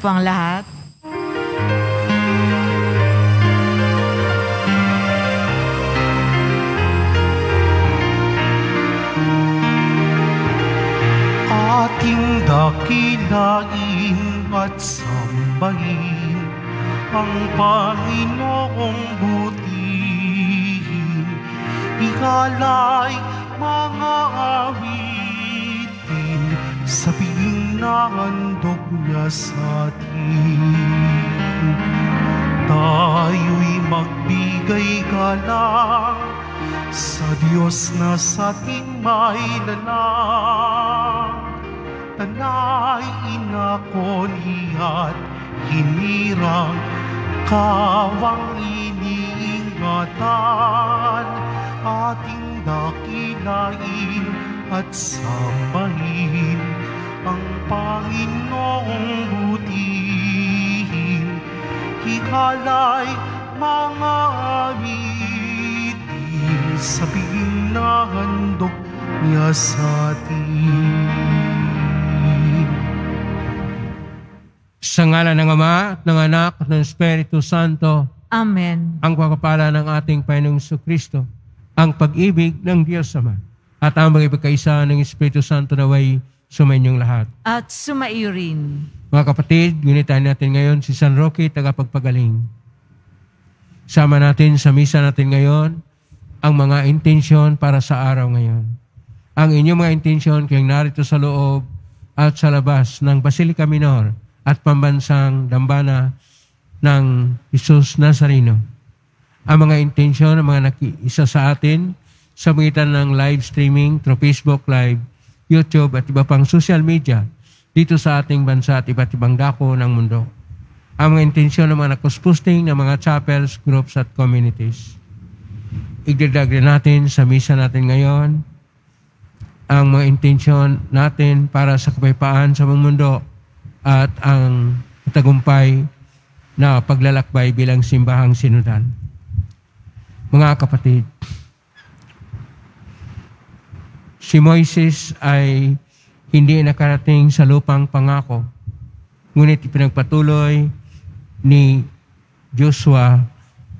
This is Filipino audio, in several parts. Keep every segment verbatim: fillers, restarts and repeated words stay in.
po ang lahat. Ating dakilain at sambahin ang Panginoong butihin. Ikala'y mga awitin sa pinangandog niya sa atin. Tayo'y magbigay ka lang sa Diyos na sa ating may lalang. Tanay, inakoni at hinirang, kawang iniingatan, ating dakilain at sambahin, ang Panginoong butihin. Hikalay mga awitin sa pinahandog niya sa atin. Sa ngalan ng Ama, ng Anak, ng Espiritu Santo. Amen. Ang pagpapala ng ating Panginoong Kristo, ang pag-ibig ng Diyos Ama, at ang magpagkaisa ng Espiritu Santo na way sumainyong lahat. At sumaiyo rin. Mga kapatid, gunitain natin ngayon si San Roque, tagapagpagaling. Sama natin sa misa natin ngayon ang mga intensyon para sa araw ngayon. Ang inyong mga intensyon kayong narito sa loob at sa labas ng Basilica Minor at Pambansang Dambana ng Jesús Nazareno. Ang mga intensyon ng mga nakiisa sa atin sa magitan ng live streaming through Facebook Live, YouTube at iba pang social media dito sa ating bansa at iba't ibang dako ng mundo. Ang mga intensyon ng mga nakusposting ng mga chapels, groups at communities. Igdadagdag natin sa misa natin ngayon ang mga intensyon natin para sa kapayapaan sa buong mundo at ang tagumpay na paglalakbay bilang simbahang sinudan. Mga kapatid, si Moises ay hindi nakarating sa lupang pangako, ngunit ipinagpatuloy ni Joshua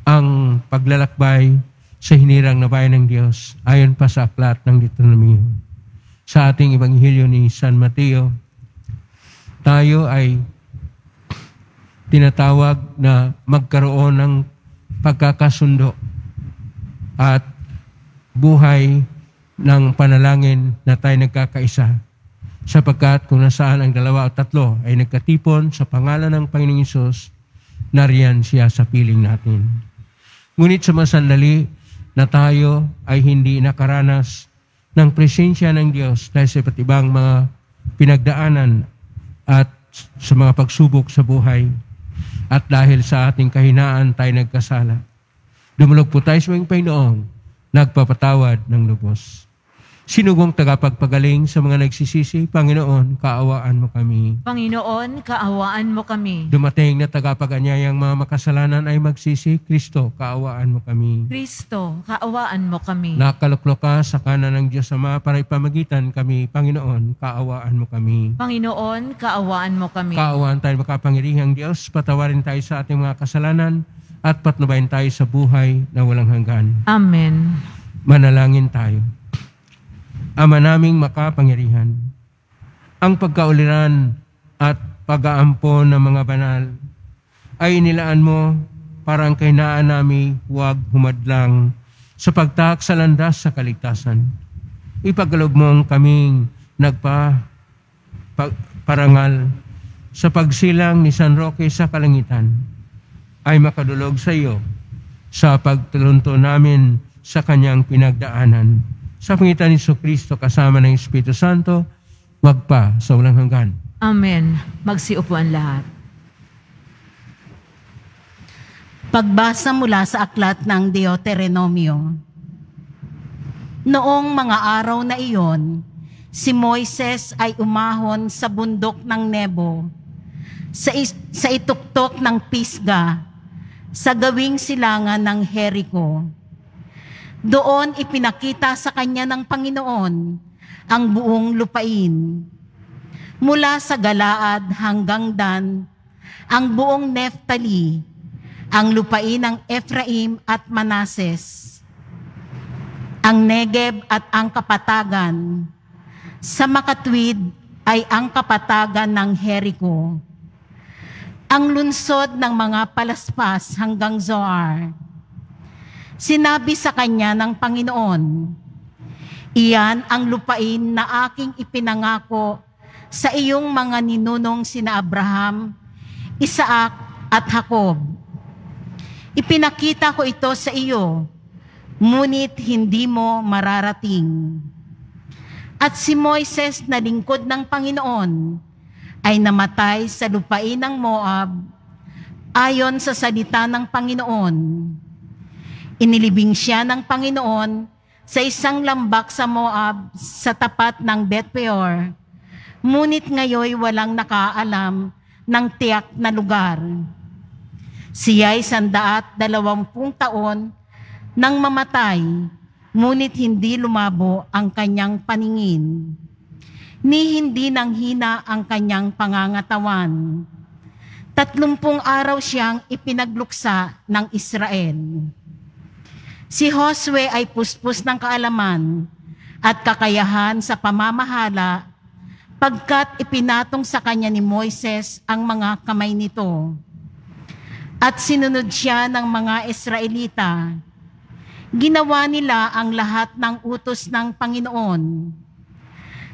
ang paglalakbay sa hinirang na bayan ng Diyos ayon pa sa aklat ng Deuteronomio. Sa ating Ebanghelyo ni San Mateo, tayo ay tinatawag na magkaroon ng pagkakasundo at buhay ng panalangin na tayo nagkakaisa, sapagkat kung nasaan ang dalawa o tatlo ay nagkatipon sa pangalan ng Panginoong Hesus, nariyan siya sa piling natin. Ngunit sa masandali na tayo ay hindi nakaranas ng presensya ng Diyos dahil sa iba't ibang mga pinagdaanan at sa mga pagsubok sa buhay, at dahil sa ating kahinaan tayo nagkasala, dumulog po tayo sa mga Panginoong nagpapatawad ng lubos. Sinugong tagapagpagaling sa mga nagsisisi, Panginoon, kaawaan mo kami. Panginoon, kaawaan mo kami. Dumating na tagapag-anyayang mga makasalanan ay magsisi, Kristo, kaawaan mo kami. Kristo, kaawaan mo kami. Nakaluklok ka sa kanan ng Diyos Ama para ipamagitan kami, Panginoon, kaawaan mo kami. Panginoon, kaawaan mo kami. Kaawaan tayo makapangirihang Diyos, patawarin tayo sa ating mga kasalanan at patnubayan tayo sa buhay na walang hanggan. Amen. Manalangin tayo. Ama naming makapangyarihan, ang pagkauliran at pag-aampon ng mga banal ay nilaan mo para ang kahinaan namin huwag humadlang sa pagtahak sa landas sa kaligtasan. Ipagkaloob mong kaming nagpaparangal sa pagsilang ni San Roque sa kalangitan ay makadulog sa iyo sa pagtulunto namin sa kanyang pinagdaanan. Sa pangitan ni Kristo kasama ng Espiritu Santo, magpa sa walang hanggan. Amen. Magsiupuan lahat. Pagbasa mula sa aklat ng Deuteronomio. Noong mga araw na iyon, si Moises ay umahon sa bundok ng Nebo, sa, sa ituktok ng Pisga, sa gawing silangan ng Jericho. Doon ipinakita sa kanya ng Panginoon ang buong lupain, mula sa Galaad hanggang Dan ang buong Neftali, ang lupain ng Ephraim at Manases, ang Negev at ang kapatagan, sa makatwid ay ang kapatagan ng Jericho, ang lunsod ng mga palaspas hanggang Zoar. Sinabi sa kanya ng Panginoon, iyan ang lupain na aking ipinangako sa iyong mga ninunong sina Abraham, Isaac at Jacob. Ipinakita ko ito sa iyo, ngunit hindi mo mararating. At si Moises na lingkod ng Panginoon ay namatay sa lupain ng Moab ayon sa salita ng Panginoon. Inilibing siya ng Panginoon sa isang lambak sa Moab sa tapat ng Beth Peor, ngunit ngayoy walang nakaalam ng tiyak na lugar. Siya'y sandaat dalawampung taon nang mamatay, ngunit hindi lumabo ang kanyang paningin, ni hindi nanghina ang kanyang pangangatawan. Tatlumpung araw siyang ipinagluksa ng Israel. Si Josue ay puspos ng kaalaman at kakayahan sa pamamahala pagkat ipinatong sa kanya ni Moises ang mga kamay nito. At sinunod siya ng mga Israelita. Ginawa nila ang lahat ng utos ng Panginoon.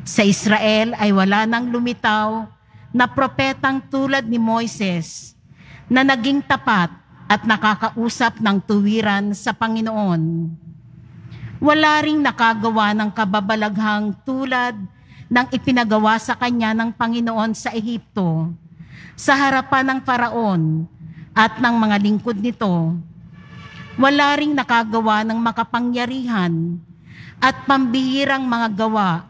Sa Israel ay wala nang lumitaw na propetang tulad ni Moises na naging tapat at nakakausap ng tuwiran sa Panginoon. Wala ring nakagawa ng kababalaghang tulad ng ipinagawa sa kanya ng Panginoon sa Ehipto, sa harapan ng Faraon at ng mga lingkod nito. Wala ring nakagawa ng makapangyarihan at pambihirang mga gawa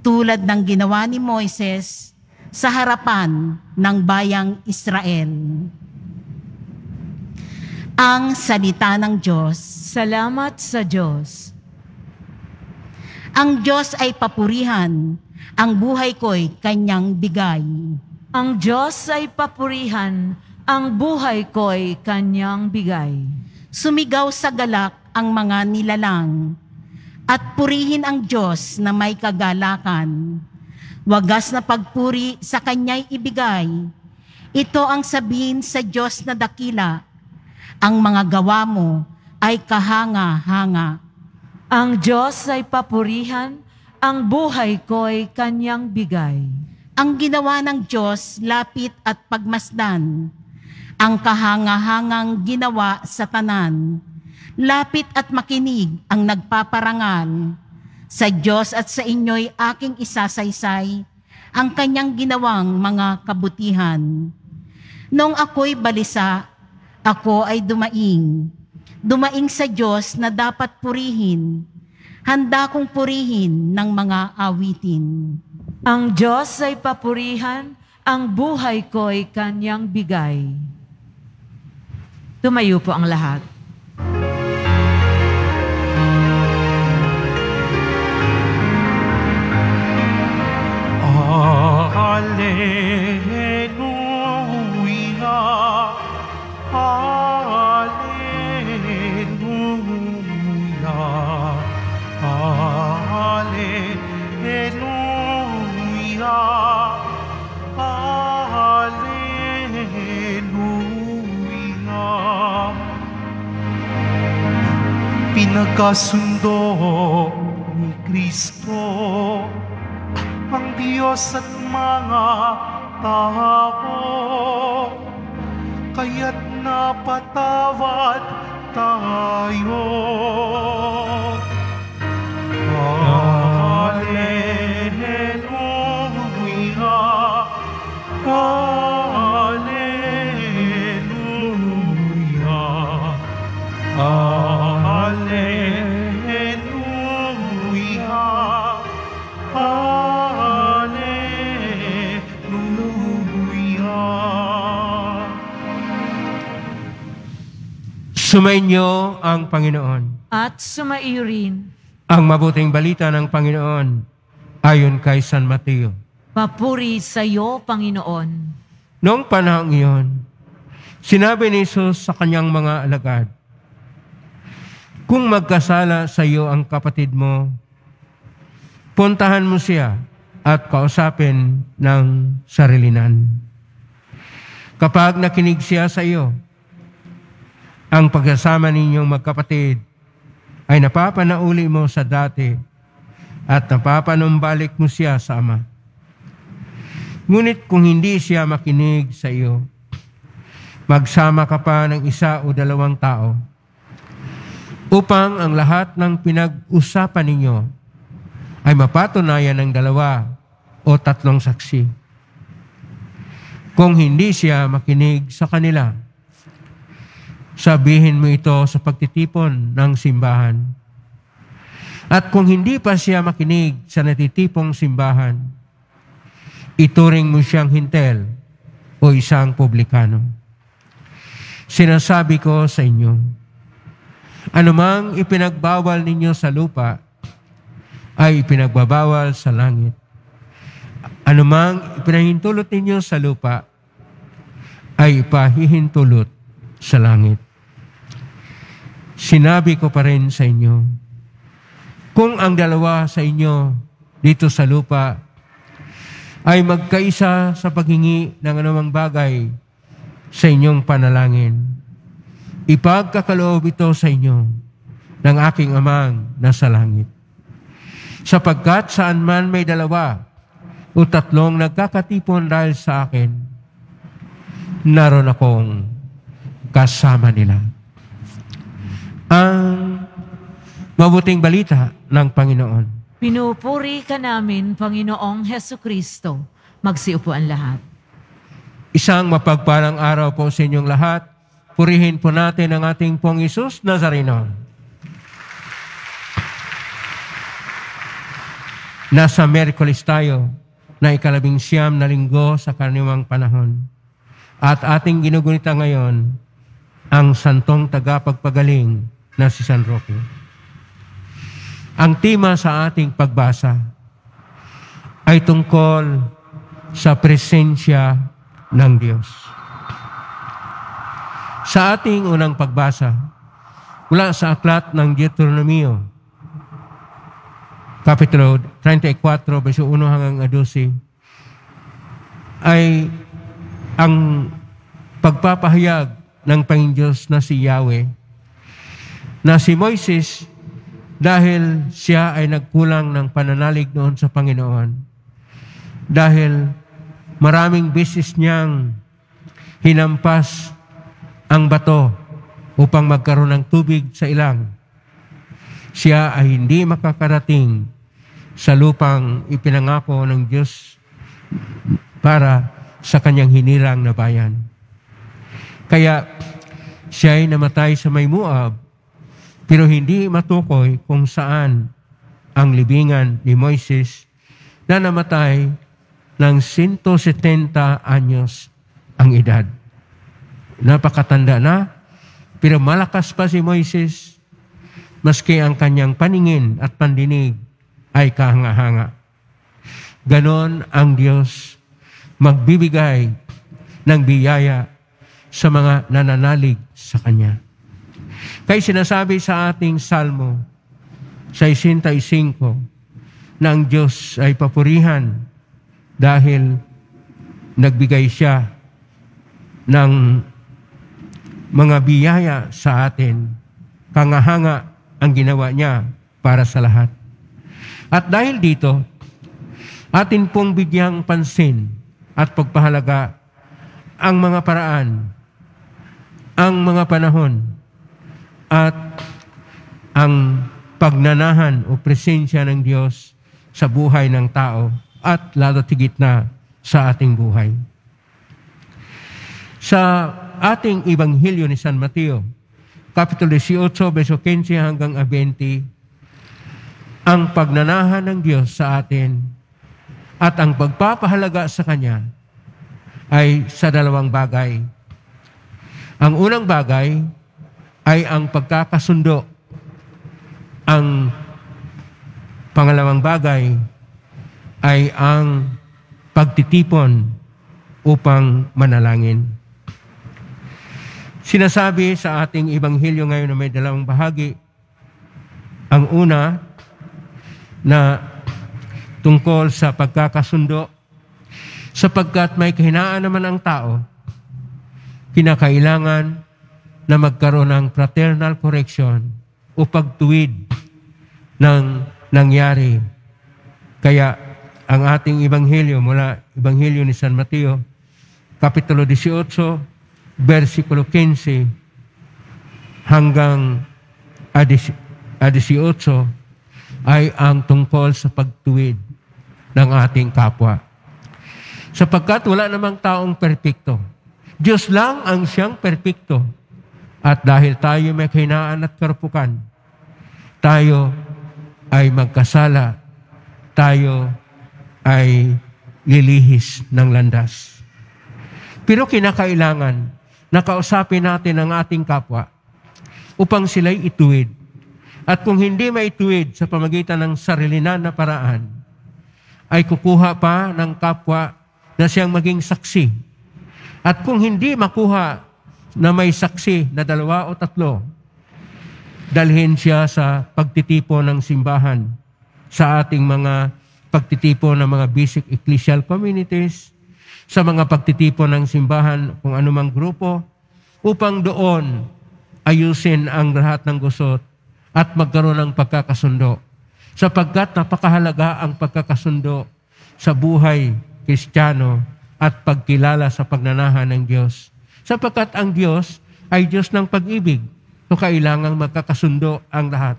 tulad ng ginawa ni Moises sa harapan ng bayang Israel. Ang salita ng Diyos. Salamat sa Diyos. Ang Diyos ay papurihan, ang buhay ko'y kanyang bigay. Ang Diyos ay papurihan, ang buhay ko'y kanyang bigay. Sumigaw sa galak ang mga nilalang, at purihin ang Diyos na may kagalakan. Wagas na pagpuri sa kanya'y ibigay. Ito ang sabihin sa Diyos na dakila, ang mga gawa mo ay kahanga-hanga. Ang Diyos ay papurihan, ang buhay ko'y kanyang bigay. Ang ginawa ng Diyos, lapit at pagmasdan. Ang kahanga-hangang ginawa sa tanan. Lapit at makinig ang nagpaparangal. Sa Diyos at sa inyo'y aking isasaysay ang kanyang ginawang mga kabutihan. Noong ako'y balisa, ako ay dumaing, dumaing sa Diyos na dapat purihin. Handa kong purihin ng mga awitin. Ang Diyos ay papurihan, ang buhay ko'y kanyang bigay. Tumayo po ang lahat. Alleluia. Hallelujah, hallelujah, hallelujah. Pinagkasundo ni Kristo ang Diyos at mga tao, kaya't napatawad tayo. Alleluia, alleluia, alleluia, alleluia. Sumainyo ang Panginoon. At sumaiyo rin. Ang mabuting balita ng Panginoon ayon kay San Mateo. Papuri sa iyo, Panginoon. Noong panahong iyon, sinabi ni Jesus sa kanyang mga alagad, kung magkasala sa iyo ang kapatid mo, puntahan mo siya at kausapin ng sarilinan. Kapag nakinig siya sa iyo, ang pagkasama ninyong magkapatid ay napapanauli mo sa dati at napapanumbalik mo siya sa Ama. Ngunit kung hindi siya makinig sa iyo, magsama ka pa ng isa o dalawang tao, upang ang lahat ng pinag-usapan ninyo ay mapatunayan ng dalawa o tatlong saksi. Kung hindi siya makinig sa kanila, sabihin mo ito sa pagtitipon ng simbahan. At kung hindi pa siya makinig sa natitipong simbahan, ituring mo siyang hintel o isang publikano. Sinasabi ko sa inyo, anumang ipinagbawal ninyo sa lupa ay ipinagbabawal sa langit. Anumang ipinahintulot ninyo sa lupa ay ipahihintulot sa langit. Sinabi ko pa rin sa inyo, kung ang dalawa sa inyo dito sa lupa ay magkaisa sa paghingi ng anumang bagay sa inyong panalangin, ipagkakaloob ito sa inyo ng aking Amang nasa langit. Sapagkat saan man may dalawa o tatlong nagkakatipon dahil sa akin, naroon akong kasama nila. Ang mabuting balita ng Panginoon. Pinupuri ka namin, Panginoong Jesucristo. Magsiupuan lahat. Isang mapagpalang araw po sa inyong lahat. Purihin po natin ang ating pong Jesús Nazareno. Nasa Miyerkules tayo na ikalabing siyam na linggo sa karaniwang panahon. At ating ginugunita ngayon ang santong tagapagpagaling na si San Roque. Ang tema sa ating pagbasa ay tungkol sa presensya ng Diyos. Sa ating unang pagbasa, mula sa aklat ng Deuteronomio, Kapitulo thirty-four, verso one hanggang twelve, ay ang pagpapahayag ng Panginoong Diyos na si Yahweh, na si Moises, dahil siya ay nagkulang ng pananalig noon sa Panginoon, dahil maraming beses niyang hinampas ang bato upang magkaroon ng tubig sa ilang, siya ay hindi makakarating sa lupang ipinangako ng Diyos para sa kanyang hinirang na bayan. Kaya siya ay namatay sa may Moab, pero hindi matukoy kung saan ang libingan ni Moises na namatay ng one hundred seventy anyos ang edad. Napakatanda na, pero malakas pa si Moises, maski ang kanyang paningin at pandinig ay kahanga-hanga. Ganon ang Diyos magbibigay ng biyaya sa mga nananalig sa Kanya. Kaya sinasabi sa ating Salmo, sa sixty-five, na ang Diyos ay papurihan dahil nagbigay siya ng mga biyaya sa atin. Kangahanga ang ginawa niya para sa lahat. At dahil dito, atin pong bigyang pansin at pagpahalaga ang mga paraan, ang mga panahon, at ang pagnanahan o presensya ng Diyos sa buhay ng tao at lalo't higit na sa ating buhay. Sa ating Ebanghelyo ni San Mateo, Kapitulo eighteen, verso fifteen hanggang twenty, ang pagnanahan ng Diyos sa atin at ang pagpapahalaga sa Kanya ay sa dalawang bagay. Ang unang bagay ay ang pagkakasundo. Ang pangalawang bagay ay ang pagtitipon upang manalangin. Sinasabi sa ating Ebanghelyo ngayon na may dalawang bahagi. Ang una na tungkol sa pagkakasundo, sapagkat may kahinaan naman ang tao, kinakailangan na magkaroon ng fraternal correction o pagtuwid ng nangyari. Kaya ang ating Ebanghelyo mula Ebanghelyo ni San Mateo, Kapitulo eighteen, versikulo fifteen hanggang eighteen ay ang tungkol sa pagtuwid ng ating kapwa. Sapagkat wala namang taong perpekto. Diyos lang ang siyang perpekto. At dahil tayo may kahinaan at karupukan, tayo ay magkasala, tayo ay lilihis ng landas. Pero kinakailangan na kausapin natin ang ating kapwa upang sila'y ituwid. At kung hindi maituwid sa pamagitan ng sarilinan na paraan, ay kukuha pa ng kapwa na siyang maging saksi. At kung hindi makuha na may saksi na dalawa o tatlo, dalhin siya sa pagtitipo ng simbahan, sa ating mga pagtitipo ng mga basic ecclesial communities, sa mga pagtitipo ng simbahan kung anumang grupo, upang doon ayusin ang lahat ng gusot at magkaroon ng pagkakasundo. Sapagkat napakahalaga ang pagkakasundo sa buhay Kristiyano at pagkilala sa pagnanahan ng Diyos. Sapagkat ang Diyos ay Diyos ng pag-ibig, so kailangang magkakasundo ang lahat.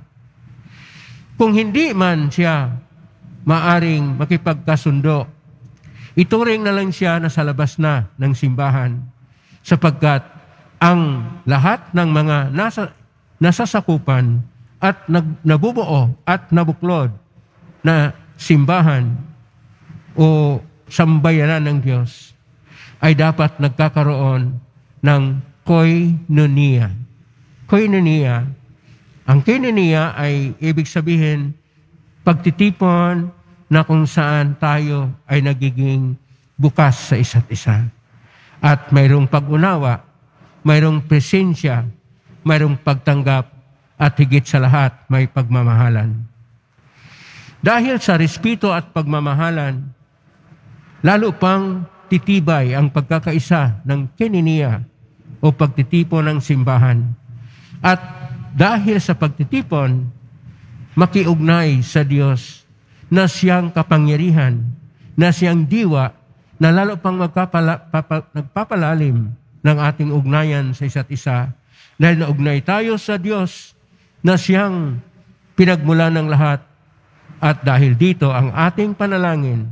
Kung hindi man siya maaring makipagkasundo, ituring na lang siya na sa labas na ng simbahan, sapagkat ang lahat ng mga nasa, nasasakupan at nabubuo at nabuklod na simbahan o sambayanan ng Diyos ay dapat nagkakaroon ng koinonia. Koinonia, ang koinonia ay ibig sabihin pagtitipon na kung saan tayo ay nagiging bukas sa isa't isa. At mayroong pag-unawa, mayroong presensya, mayroong pagtanggap, at higit sa lahat, may pagmamahalan. Dahil sa respeto at pagmamahalan, lalo pang titibay ang pagkakaisa ng kininiya o pagtitipon ng simbahan. At dahil sa pagtitipon, makiugnay sa Diyos na siyang kapangyarihan, na siyang diwa, na lalo pang magpapala, papa, nagpapalalim ng ating ugnayan sa isa't isa, dahil naugnay tayo sa Diyos na siyang pinagmulan ng lahat. At dahil dito, ang ating panalangin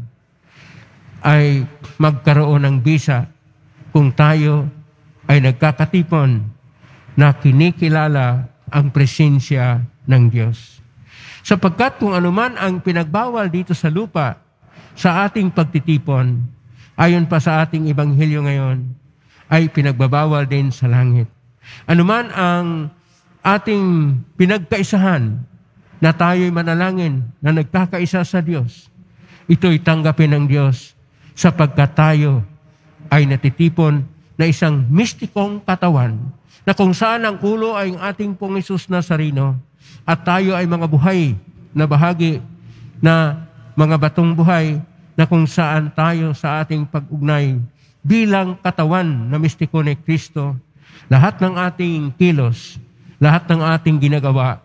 ay magkaroon ng bisa kung tayo ay nagkakatipon na kinikilala ang presensya ng Diyos. Sapagkat kung anuman ang pinagbawal dito sa lupa sa ating pagtitipon, ayon pa sa ating Ebanghelyo ngayon, ay pinagbabawal din sa langit. Anuman ang ating pinagkaisahan na tayo'y manalangin na nagkakaisa sa Diyos, ito'y tanggapin ng Diyos sapagkat tayo ay natitipon na isang mistikong katawan na kung saan ang ulo ay ang ating Pong Jesús Nazareno at tayo ay mga buhay na bahagi na mga batong buhay na kung saan tayo sa ating pag-ugnay bilang katawan na mistiko ni Kristo, lahat ng ating kilos, lahat ng ating ginagawa,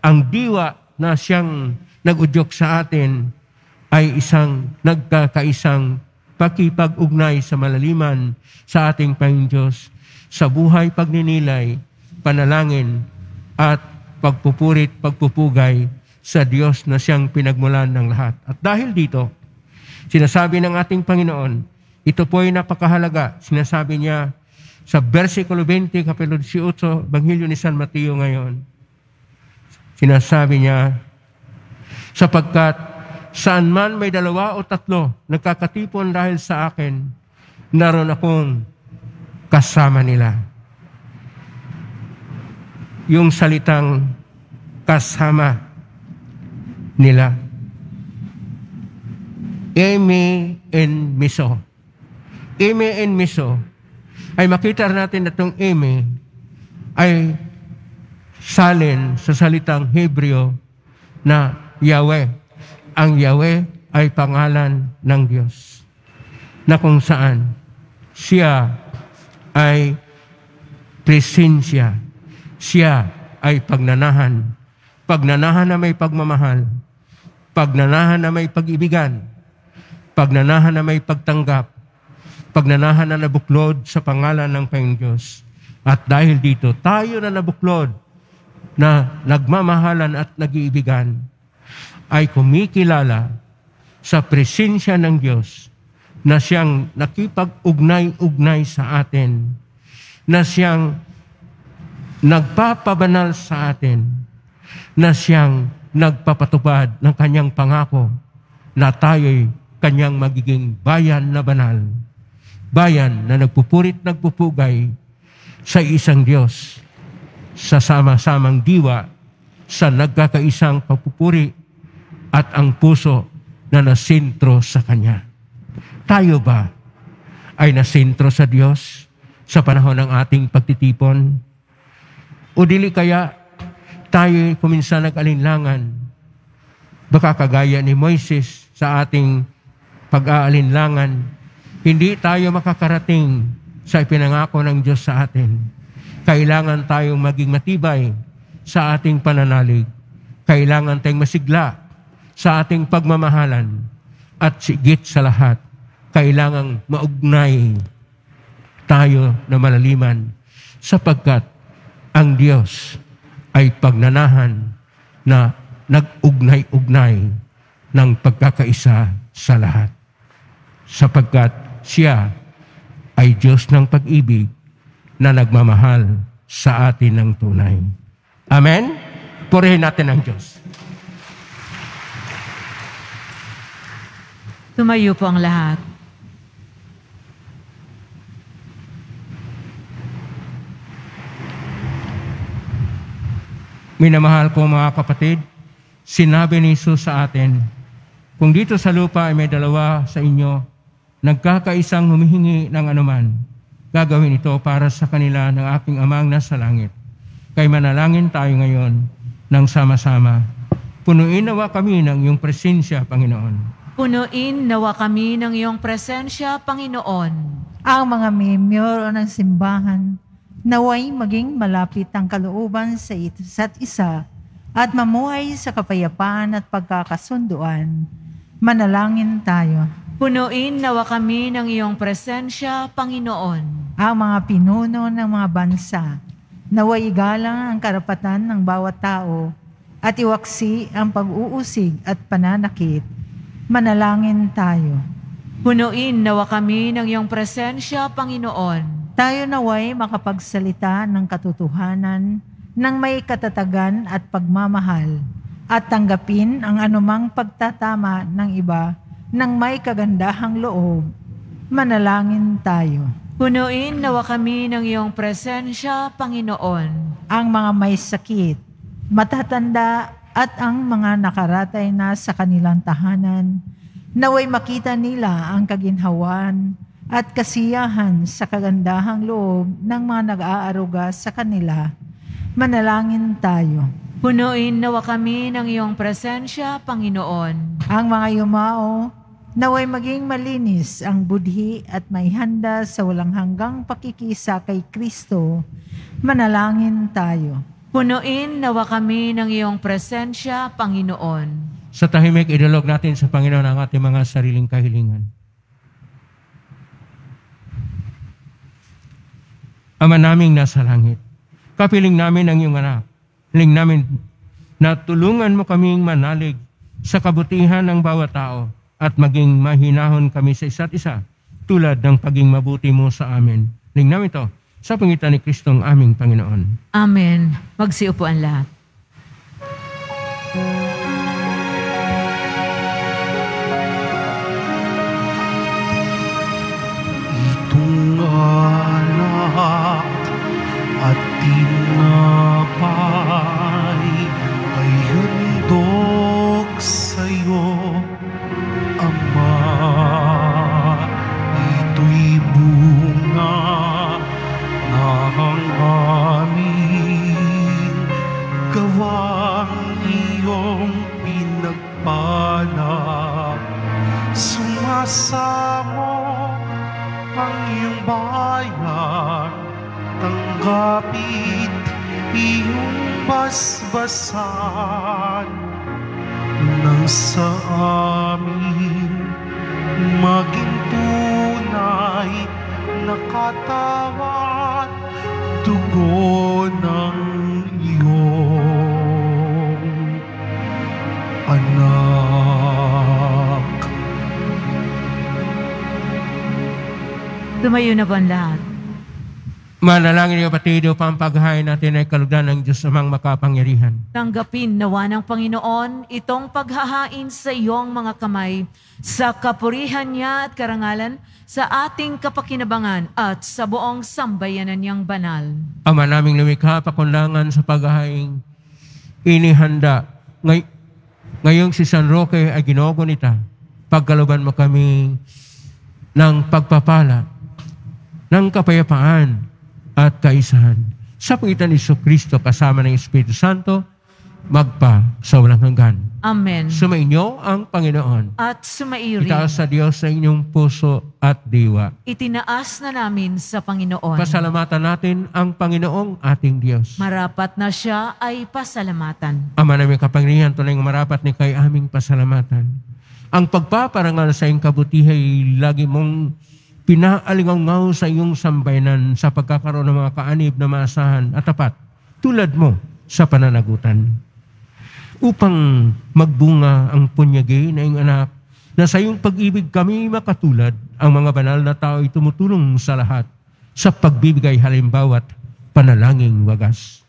ang diwa na siyang nagudyok sa atin ay isang nagkakaisang pakipag-ugnay sa malaliman sa ating Panginoong Diyos sa buhay pagninilay, panalangin at pagpupurit, pagpupugay sa Diyos na siyang pinagmulan ng lahat. At dahil dito, sinasabi ng ating Panginoon, ito po ay napakahalaga. Sinasabi niya, sa versikulo twenty, kapitulo eighteen, Ebanghelyo ni San Mateo ngayon, sinasabi niya, sapagkat saan man may dalawa o tatlo nagkakatipon dahil sa akin, naroon akong kasama nila. Yung salitang kasama nila. Emi en miso. eme and miso, ay makita natin na itong eme ay salin sa salitang Hebreo na Yahweh. Ang Yahweh ay pangalan ng Diyos na kung saan siya ay presensya. Siya ay pagnanahan. Pagnanahan na may pagmamahal. Pagnanahan na may pag-ibigan. Pagnanahan na may pagtanggap. Pagnanahan na nabuklod sa pangalan ng Panginoon Diyos. At dahil dito, tayo na nabuklod na nagmamahalan at nag-iibigan ay kumikilala sa presensya ng Diyos na siyang nakipag-ugnay-ugnay sa atin, na siyang nagpapabanal sa atin, na siyang nagpapatupad ng kanyang pangako na tayo'y kanyang magiging bayan na banal, bayan na nagpupurit, nagpupugay sa isang Diyos, sa sama-samang diwa, sa nagkakaisang papupuri at ang puso na nasintro sa Kanya. Tayo ba ay nasintro sa Diyos sa panahon ng ating pagtitipon? O dili kaya tayo kuminsan nag-alinlangan, baka kagaya ni Moises sa ating pag-aalinlangan, hindi tayo makakarating sa ipinangako ng Diyos sa atin. Kailangan tayong maging matibay sa ating pananalig. Kailangan tayong masigla sa ating pagmamahalan. At sigit sa lahat, kailangang maugnay tayo na malaliman sapagkat ang Diyos ay pagnanahan na nag-ugnay-ugnay ng pagkakaisa sa lahat. Sapagkat siya ay Diyos ng pag-ibig na nagmamahal sa atin ng tunay. Amen? Purihin natin ang Diyos. Tumayo po ang lahat. Minamahal ko mga kapatid, sinabi ni Jesus sa atin, kung dito sa lupa ay may dalawa sa inyo, nagkakaisang humihingi ng anuman, gagawin ito para sa kanila ng aking amang nasa langit. Kay manalangin tayo ngayon ng sama-sama. Punuin nawa kami ng iyong presensya, Panginoon. Punuin nawa kami ng iyong presensya, Panginoon. Ang mga miyembro ng simbahan, naway maging malapit ang kalooban sa isa't isa at mamuhay sa kapayapaan at pagkakasunduan. Manalangin tayo. Punuin nawa kami ng iyong presensya, Panginoon. Ang mga pinuno ng mga bansa, naway igalang ang karapatan ng bawat tao at iwaksi ang pag-uusig at pananakit. Manalangin tayo. Punuin nawa kami ng iyong presensya, Panginoon. Tayo naway makapagsalita ng katotohanan, ng may katatagan at pagmamahal, at tanggapin ang anumang pagtatama ng iba ng may kagandahang loob. Manalangin tayo. Punuin nawa kami ng iyong presensya, Panginoon. Ang mga may sakit, matatanda at ang mga nakaratay na sa kanilang tahanan, naway makita nila ang kaginhawan at kasiyahan sa kagandahang loob ng mga nag-aaruga sa kanila. Manalangin tayo. Punuin nawa kami ng iyong presensya, Panginoon. Ang mga yumao, naway maging malinis ang budhi at may handa sa walang hanggang pakikisa kay Kristo. Manalangin tayo. Punuin nawa kami ng iyong presensya, Panginoon. Sa tahimik, idulog natin sa Panginoon ang ating mga sariling kahilingan. Ama naming nasa langit, kapiling namin ang iyong anak. Hiling namin na tulungan mo kaming manalig sa kabutihan ng bawat tao at maging mahinahon kami sa isa't isa tulad ng paging mabuti mo sa amin. Hiling namin ito sa pangitan ni Kristong aming Panginoon. Amen. Magsiupuan lahat. Itong anak at tinapay ay handog sa'yo, Ama. Ito'y ang amin, gawang iyong pinagbalak. Sumasamo ang iyong bayan, tanggapit iyong basbasan nang sa amin maging tunay na katawan, dugo ng iyong anak. Tumayo na bang lahat? Manalangin niyo, kapatid, upang paghahain natin ay kalugdan ng Diyos namang makapangyarihan. Tanggapin nawa ng Panginoon itong paghahain sa iyong mga kamay, sa kapurihan niya at karangalan, sa ating kapakinabangan at sa buong sambayanan niyang banal. Ama naming lumikha, pakunlangan sa paghahain inihanda. Ngay ngayong si San Roque ay ginogunita, pagkaluban mo kami ng pagpapala, ng kapayapaan, at kaisahan. Sa pangitan ni Kristo kasama ng Espiritu Santo, magpa sa walang hanggan. Amen. Sumainyo ang Panginoon. At sumairin. Itaas sa Diyos sa inyong puso at diwa. Itinaas na namin sa Panginoon. Pasalamatan natin ang Panginoong ating Diyos. Marapat na siya ay pasalamatan. Ama namin kapangyarihan, tunay ng marapat ni kay aming pasalamatan. Ang pagpaparangal sa iyong kabutihay, lagi mong pinaalingaw sa iyong sambayanan sa pagkakaroon ng mga kaanib na maasahan at tapat tulad mo sa pananagutan. Upang magbunga ang punyagi na iyong anak, na sa iyong pag-ibig kami makatulad, ang mga banal na tao ay tumutulong sa lahat sa pagbibigay halimbawa't panalangin wagas.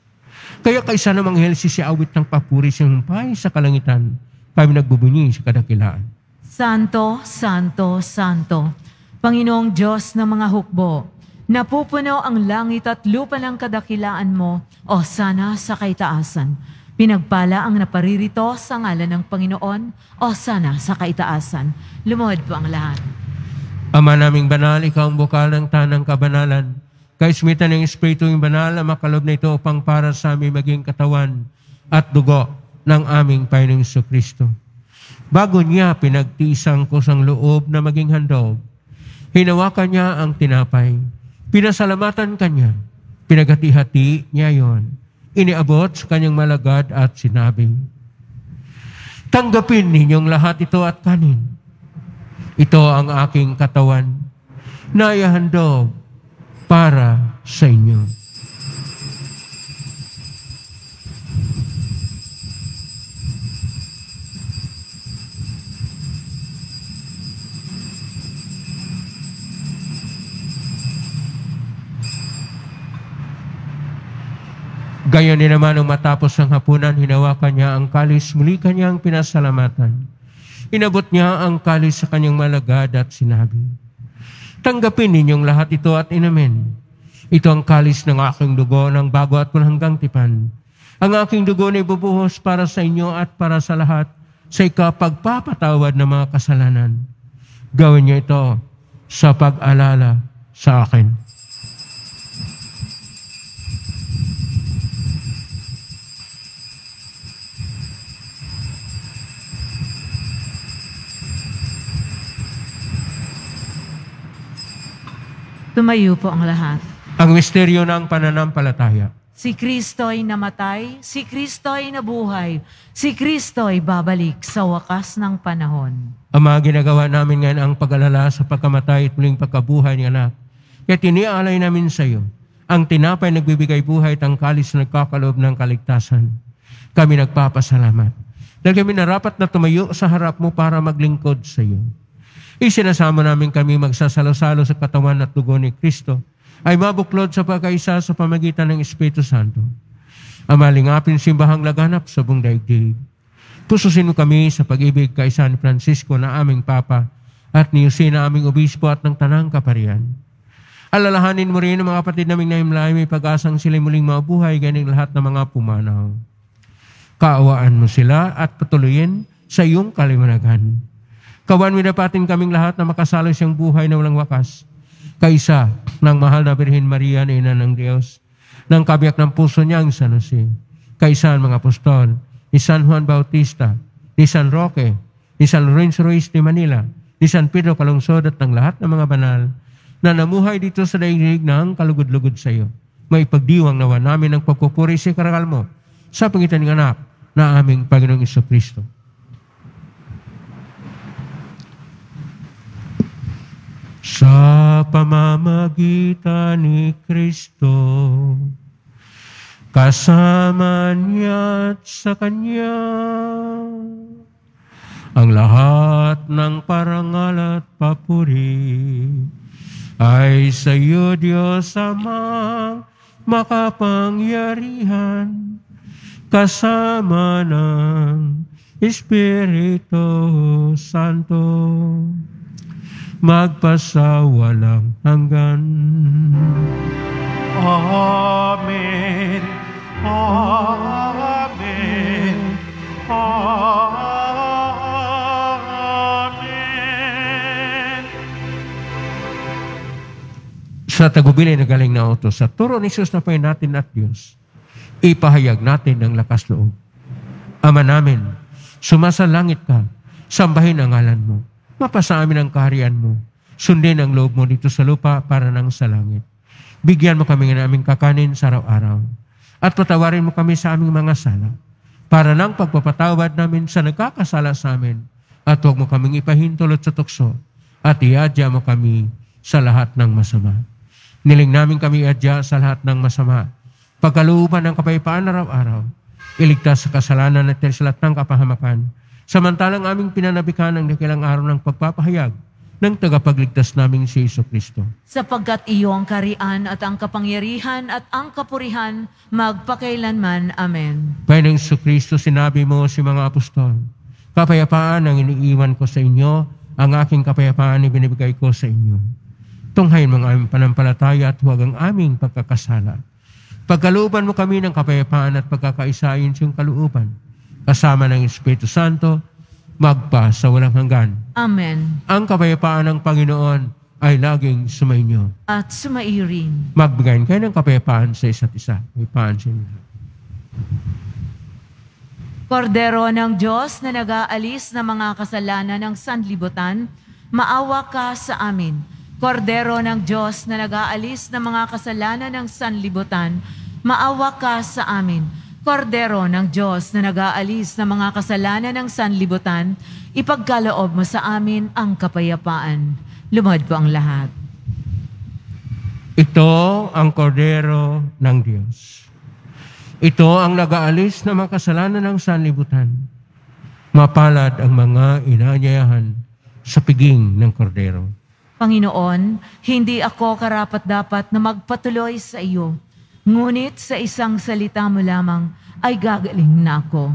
Kaya kaysa namang helsi si awit ng papuri sa humpay sa kalangitan, kami nagbubunyi sa kadakilaan. Santo, Santo, Santo, Panginoong Diyos ng mga hukbo, napupuno ang langit at lupa ng kadakilaan mo, o sana sa kaitaasan. Pinagpala ang naparirito sa ngalan ng Panginoon, o sana sa kaitaasan. Lumuhod po ang lahat. Ama naming banal, ikaw ang bukal ng tanang kabanalan. Kay sumitan ng Espiritu yung banal na makalob na ito upang para sa aming maging katawan at dugo ng aming Panginoong Kristo. Bago niya pinagtiisang kusang loob na maging handog, hinawakan niya ang tinapay, pinasalamatan kanya, pinaghati-hati niya yon, iniabot sa kanyang malagad at sinabi, tanggapin ninyong lahat ito at kanin. Ito ang aking katawan na ihahandog para sa inyo. Gayon din naman, nung matapos ang hapunan, hinawakan niya ang kalis, muli kanyang pinasalamatan. Inabot niya ang kalis sa kanyang malagad at sinabi, tanggapin ninyong lahat ito at inumin. Ito ang kalis ng aking dugo ng bago at walang hanggang tipan. Ang aking dugo na ibubuhos para sa inyo at para sa lahat sa ikapagpapatawad ng mga kasalanan. Gawin niyo ito sa pag-alala sa akin. Tumayo po ang lahat. Ang misteryo ng pananampalataya. Si Kristo'y namatay, si Kristo'y nabuhay, si Kristo'y babalik sa wakas ng panahon. Ama, ginagawa namin ngayon ang pag-alala sa pagkamatay at muling pagkabuhay ni anak. Kaya tiniaalay namin sa iyo ang tinapay nagbibigay buhay at ang kalis na nagkakaloob ng kaligtasan. Kami nagpapasalamat dahil kami narapat na tumayo sa harap mo para maglingkod sa iyo. Isinasama namin kami magsasalo-salo sa katawan at dugo ni Kristo ay mabuklod sa pagkaisa sa pamagitan ng Espiritu Santo. Amalingapin simbahang laganap sa buong daigdig. Pususin mo kami sa pag-ibig kay San Francisco na aming Papa at ni Jose na aming Obispo at ng Tanang Kaparian. Alalahanin mo rin ang mga kapatid naming nahimlay, may pag-asang sila'y muling mabuhay ganing lahat ng mga pumanaw. Kaawaan mo sila at patuloyin sa iyong kalimanagan. Kawan mo na patin kaming lahat na makasalo siyang buhay na walang wakas. kaysa ng mahal na Birhen Maria na Ina ng Diyos, ng kabiyak ng puso niyang San Jose, kaysa ang mga apostol, ni San Juan Bautista, ni San Roque, ni San Lorenzo Ruiz de Manila, ni San Pedro Calungsod at ng lahat ng mga banal na namuhay dito sa daigdig ng kalugod-lugod sa iyo. May pagdiwang nawa namin ang pagkupuri sa karangal mo sa pangitan ng anak na aming Panginoong Jesucristo. Sa pamamagitan ni Kristo, kasama niya at sa Kanya, ang lahat ng parangal at papuri ay sa iyo, Diyos Ama, makapangyarihan, kasama ng Espiritu Santo, magpasawalang hanggan. Amen. Amen. Amen. Sa tagubilay na galing na utos, sa turo ni Jesus na Panginoon natin at Diyos, ipahayag natin ang lakas loob. Ama namin, sumasa langit ka, sambahin ang ngalan mo. Mapasa amin ang kaharian mo. Sundin ang loob mo dito sa lupa para nang sa langit. Bigyan mo kami ng aming kakanin sa araw-araw. At patawarin mo kami sa aming mga sala para nang pagpapatawad namin sa nagkakasala sa amin. At huwag mo kaming ipahintulot sa tukso at iadya mo kami sa lahat ng masama. Niling namin kami iadya sa lahat ng masama. Pagkaluuban ng kapayapaan araw-araw, iligtas sa kasalanan at sa ng kapahamakan. Samantalang aming pinanabikan ang nakilang araw ng pagpapahayag ng tagapagligtas naming si Jesucristo. Sapagkat iyo ang karian at ang kapangyarihan at ang kapurihan magpakailanman. Amen. Panginoong Jesucristo, sinabi mo si mga apostol, kapayapaan ang iniiwan ko sa inyo, ang aking kapayapaan ibinibigay ko sa inyo. Tunghayin mo ang aming panampalataya at huwag ang aming pagkakasala. Pagkalooban mo kami ng kapayapaan at pagkakaisayin sa iyong kalooban, kasama ng Espiritu Santo, magpa sa walang hanggan. Amen. Ang kapayapaan ng Panginoon ay laging sumainyo. At sumaiyo rin. Magbigayin kayo ng kapayapaan sa isa't isa. May paansin na. Kordero ng Diyos na nag-aalis ng mga kasalanan ng sanlibutan, maawa ka sa amin. Kordero ng Diyos na nag-aalis ng mga kasalanan ng sanlibutan, maawa ka sa amin. Kordero ng Diyos na nag-aalis ng mga kasalanan ng sanlibutan, ipagkaloob mo sa amin ang kapayapaan. Lumuhod po ang lahat. Ito ang Kordero ng Diyos. Ito ang nag-aalis ng mga kasalanan ng sanlibutan. Mapalad ang mga inaanyayahan sa piging ng Kordero. Panginoon, hindi ako karapat-dapat na magpatuloy sa iyo. Ngunit sa isang salita mo lamang ay gagaling na ako.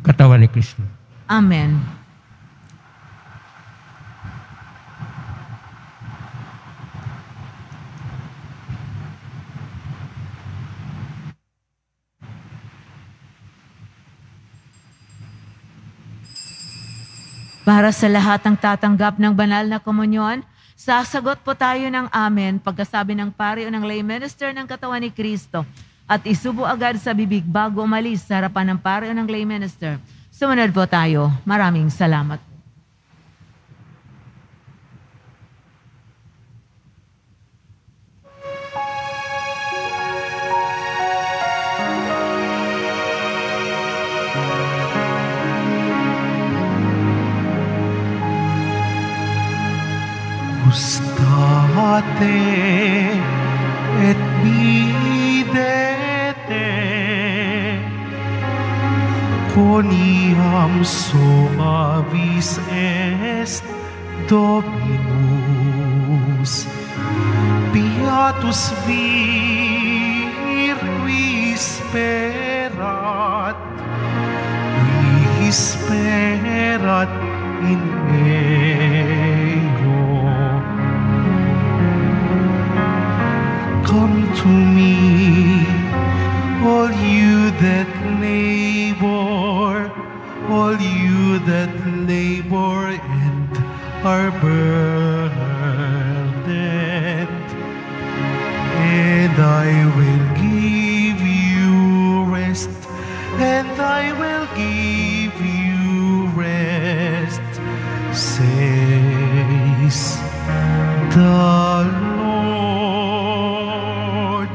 Katawan ni Kristo. Amen. Para sa lahat ng tatanggap ng banal na komunyon, sasagot po tayo ng amen pagkasabi ng pari o ng lay minister ng katawan ni Kristo at isubo agad sa bibig bago umalis sa harapan ng pari o ng lay minister. Sumunod po tayo. Maraming salamat. Gustate et videte quoniam suavis est Dominus Beatus virquis sperat qui sperat in eo. Come to me, all you that labor, all you that labor and are burdened, and I will give you rest, and I will give you rest, says the Lord.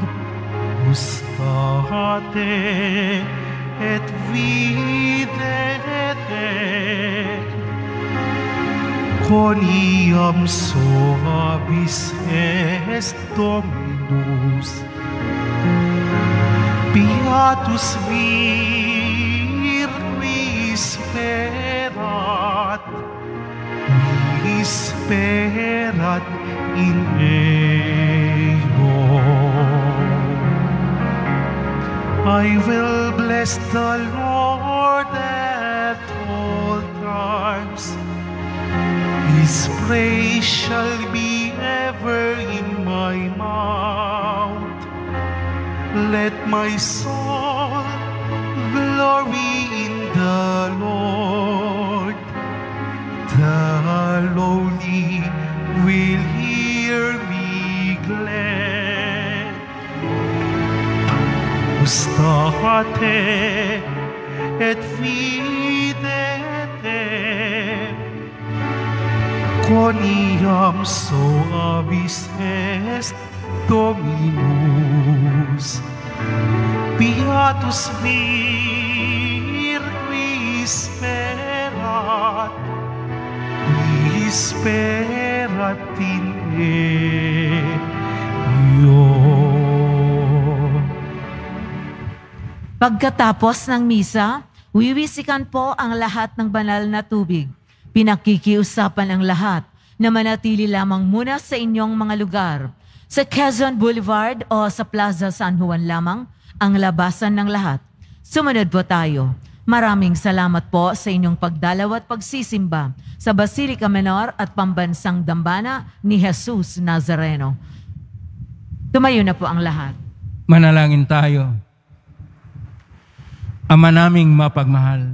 Ustate et videte con iam suavis est Dominus, Beatus virgi sperat, virgi sperat in eum. I will bless the Lord at all times, His praise shall be ever in my mouth. Let my soul glory in the Lord. The lowly will hear me glad. Ustate et videte con iam suavis est Dominus, Beatus virgi sperat, virgi sperat in eum. Pagkatapos ng misa, wiwisikan po ang lahat ng banal na tubig. Pinakikiusapan ang lahat na manatili lamang muna sa inyong mga lugar. Sa Quezon Boulevard o sa Plaza San Juan lamang ang labasan ng lahat. Sumunod po tayo. Maraming salamat po sa inyong pagdalaw at pagsisimba sa Basilica Minor at Pambansang Dambana ni Jesus Nazareno. Tumayo na po ang lahat. Manalangin tayo. Ama naming mapagmahal,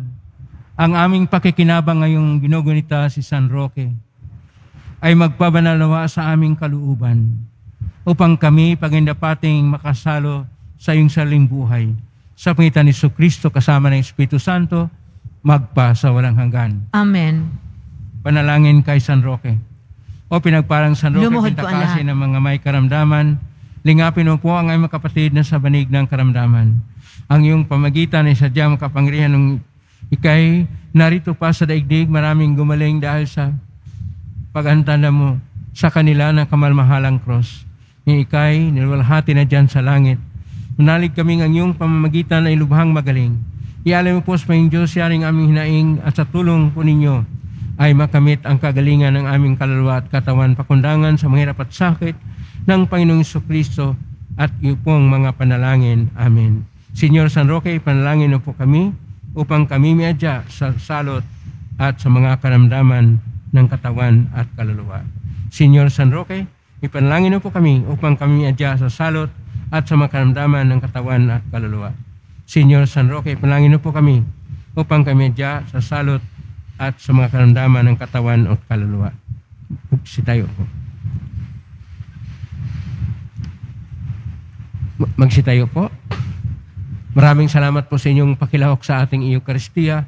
ang aming pakikinabang ngayong ginugunita si San Roque ay magpabanalawa sa aming kaluuban upang kami pagindapating makasalo sa iyong saling buhay. Sa pangitan ni Kristo kasama ng Espiritu Santo, magpa sa walang hanggan. Amen. Panalangin kay San Roque. O pinagpalang San Roque, pintakasi ng mga may karamdaman, lingapin mo po ang aming kapatid na sa banig ng karamdaman. Ang iyong pamagitan ay sadyang makapangyarihan ng Ika'y narito pa sa daigdig, maraming gumaling dahil sa pag-antala mo sa kanila ng kamalmahalang cross. Ika'y nilwalhati na dyan sa langit. Manalig kaming ang iyong pamamagitan ay lubhang magaling. Ialam mo po sa Panginoong Diyos, yaring aming hinaing at sa tulong po ninyo ay makamit ang kagalingan ng aming kaluluwa at katawan, pakundangan sa mahirap at sakit ng Panginoong Jesucristo at iyo pong mga panalangin. Amen. Senyor San Roque, panalangin na po kami upang kami miadya sa salot at sa mga karamdaman ng katawan at kaluluwa. Senyor San Roque, ipanalangin po kami upang kami miadya sa salot at sa mga karamdaman ng katawan at kaluluwa. Senyor San Roque, ipanalangin po kami upang kami miadya sa salot at sa mga karamdaman ng katawan at kaluluwa. Ups, sitayo po. Magsitayo po. Maraming salamat po sa inyong pakilahok sa ating Eucharistia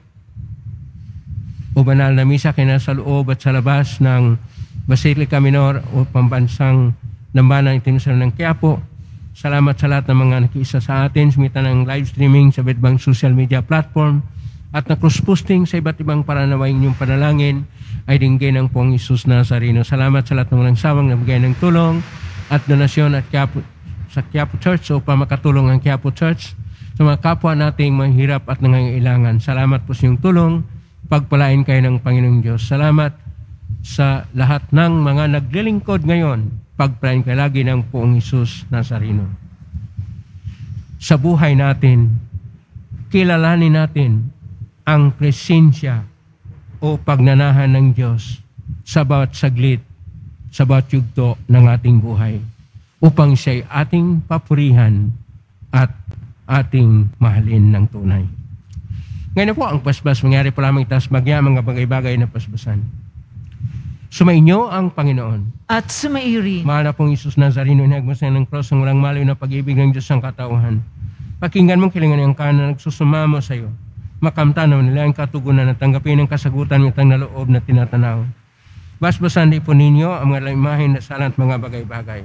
o banal na misa kina sa loob at sa labas ng Basilica Minor o Pambansang Dambana ng Tinusan ng Quiapo. Salamat sa lahat ng mga nakiisa sa atin, sumita ng live streaming sa iba't ibang social media platform at na cross-posting sa iba't ibang paranaway inyong panalangin ay dinggay ng Pong Jesús Nazareno. Salamat sa lahat ng walang sawang nabigay ng tulong at donasyon at Quiapo, sa Quiapo Church o pamakatulong ang Quiapo Church sa mga kapwa nating mahirap at nangangailangan. Salamat po sa iyong tulong. Pagpalain kayo ng Panginoong Diyos. Salamat sa lahat ng mga naglilingkod ngayon. Pagpalain kayo lagi ng Poong Jesús Nazareno. Sa buhay natin, kilalanin natin ang presensya o pagnanahan ng Diyos sa bawat saglit, sa bawat yugto ng ating buhay upang siya'y ating papurihan at ating mahalin ng tunay. Ngayon po ang pasbas, mangyari po lamang itas magya mga bagay-bagay na pasbasan. Sumainyo ang Panginoon. At sumairin. Mahal na pong Jesús Nazareno, hinagmasan ng cross ang walang maliw na pag-ibig ng Diyos ang katauhan. Pakinggan mong kilingan ng kanan na nagsusumamo sa iyo. Makamtanaw nila ang katugunan at tanggapin ang kasagutan ng itang naloob na tinatanaw. Basbasan din po ninyo ang mga imahe na sala at mga bagay-bagay.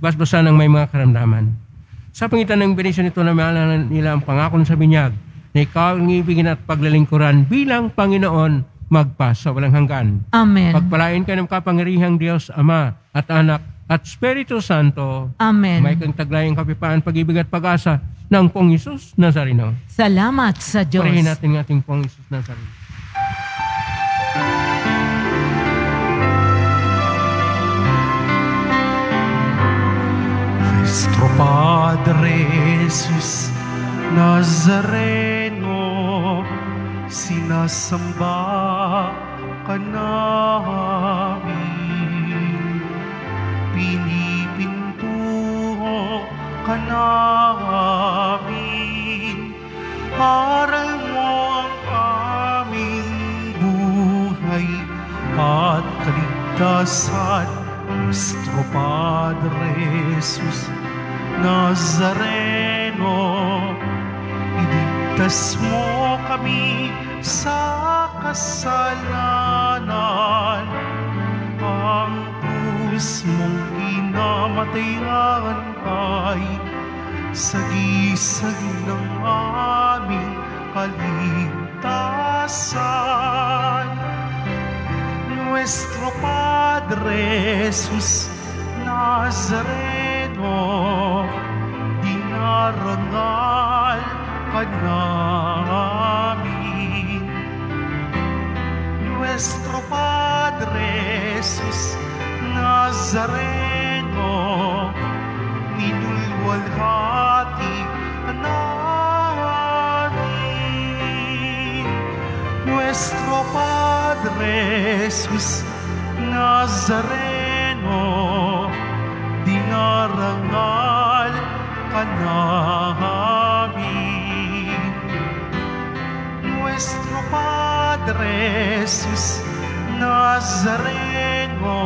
Basbasan ang may mga karamdaman. Sa pangitan ng binisyon nito na mahalan nila ang pangakon sa binyag na ikaw ang ibigin at paglalingkuran bilang Panginoon magpa sa walang hanggan. Amen. Pagpalain ka ng kapangyarihang Diyos, Ama at Anak at Espiritu Santo. Amen. May kang taglayang kapipaan, pag-ibig at pag-asa ng Pong Jesús Nazareno. Salamat sa Diyos. Purihin natin ng ating Pong Jesús Nazareno. Nuestro Padre Jesús Nazareno, sinasamba ka namin, pinipintuho ka namin, aral mo ang aming buhay at kaligtasan. Nuestro Padre Jesús Nazareno, iligtas mo kami sa kasalanan, ang krus mong inamatayan ay sagisag ng aming kaligtasan. Nuestro Padre Jesús Nazareno, dinarangal ka namin. Nuestro Padre Jesús Nazareno, minulwalhati ka namin. Nuestro Padre Jesús Nazareno, dinarangal ka namin. Nuestro Padre Jesús Nazareno,